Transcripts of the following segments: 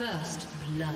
First blood.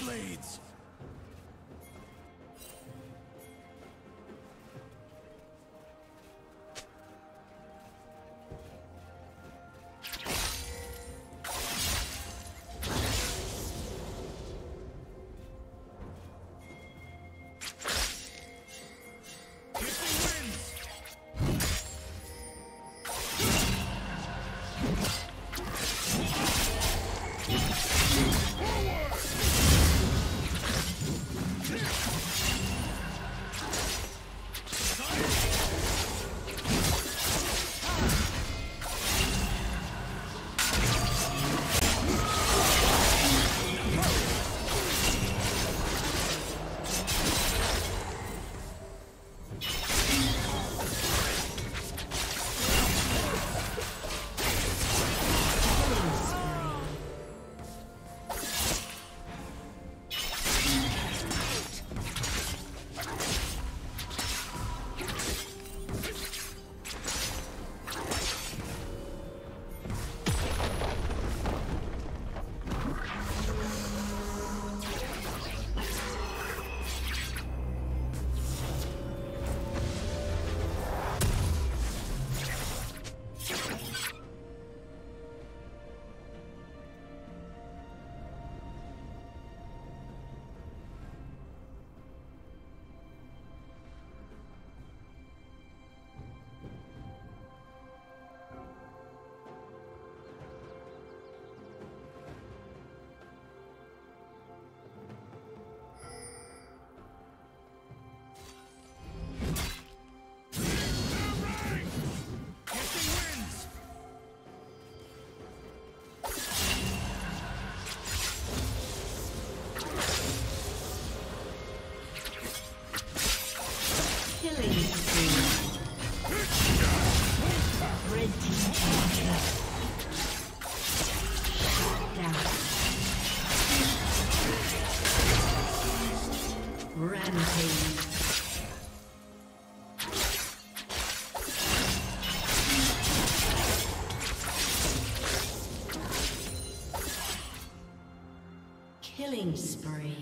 Blades. Killing spree.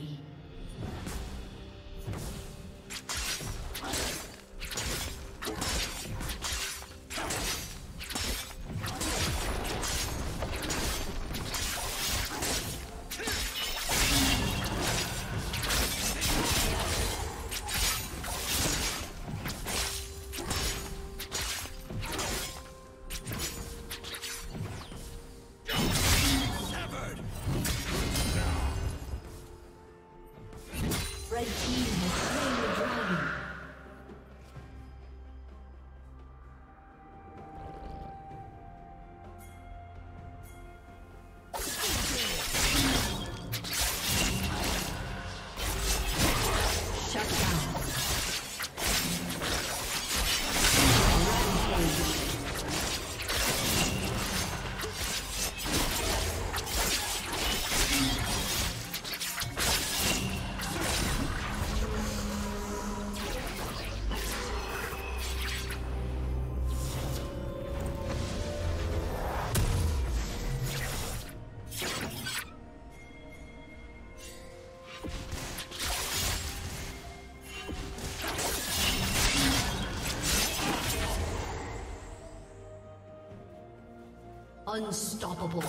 Unstoppable.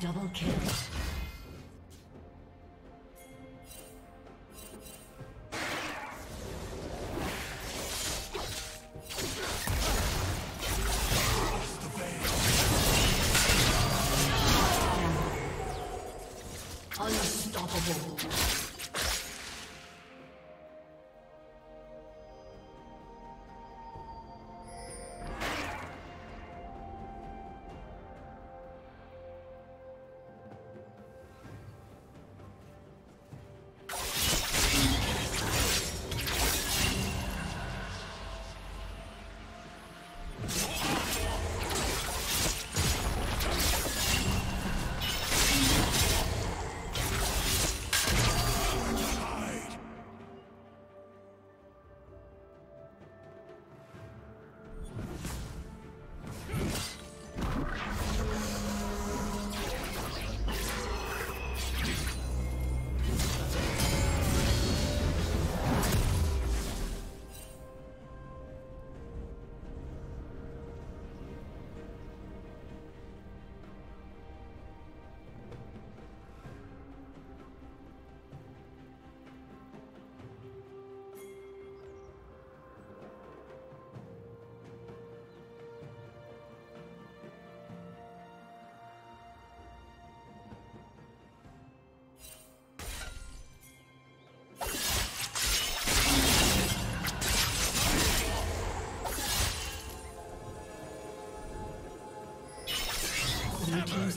Double kill. Unstoppable. Blue team's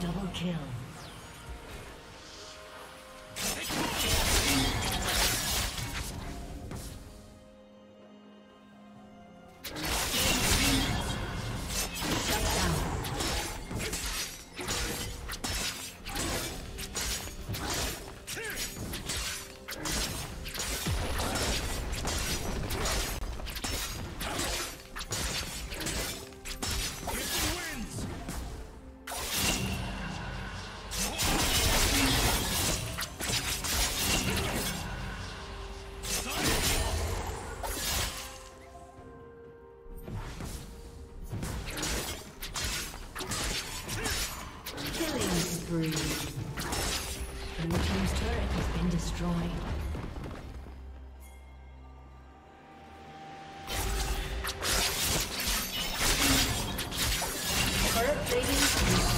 Double kill. spree. Blue team's turret has been destroyed.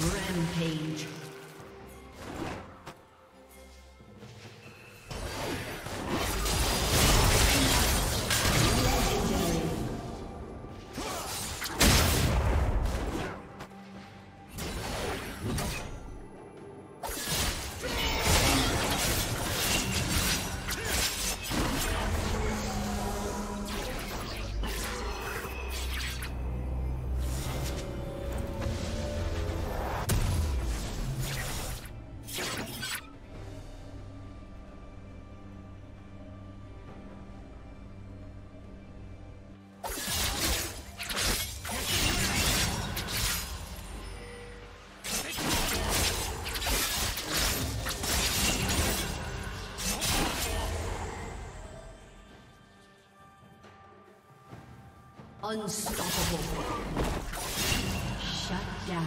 Rampage. Unstoppable. Shut down. Shut down.